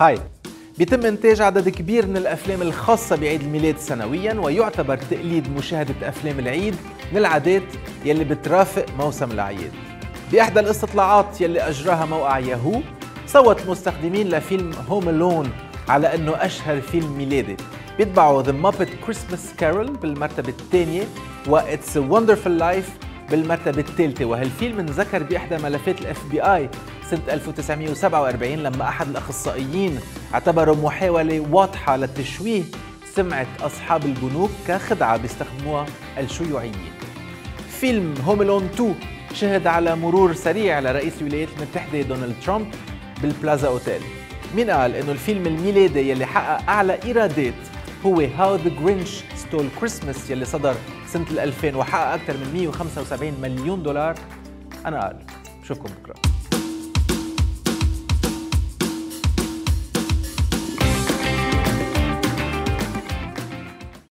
هاي. بيتم إنتاج عدد كبير من الأفلام الخاصة بعيد الميلاد سنوياً، ويعتبر تقليد مشاهدة أفلام العيد من العادات يلي بترافق موسم الأعياد. بإحدى الاستطلاعات يلي أجراها موقع ياهو، صوت المستخدمين لفيلم هوم ألون على أنه أشهر فيلم ميلادي، بيتبعوا The Muppet Christmas Carol بالمرتبة الثانية و It's a Wonderful Life بالمرتبة الثالثة. وهالفيلم انذكر بإحدى ملفات الFBI سنة 1947 لما أحد الأخصائيين اعتبره محاولة واضحة للتشويه سمعة أصحاب البنوك كخدعة بيستخدموها الشيوعيين. فيلم هوم ألون 2 شهد على مرور سريع لرئيس الولايات المتحدة دونالد ترامب بالبلازا أوتيل. مين قال إنه الفيلم الميلادي يلي حقق أعلى إيرادات هو How the Grinch Stole Christmas يلي صدر سنة 2000 وحقق أكثر من $175 مليون؟ أنا قال. بشوفكم بكرة.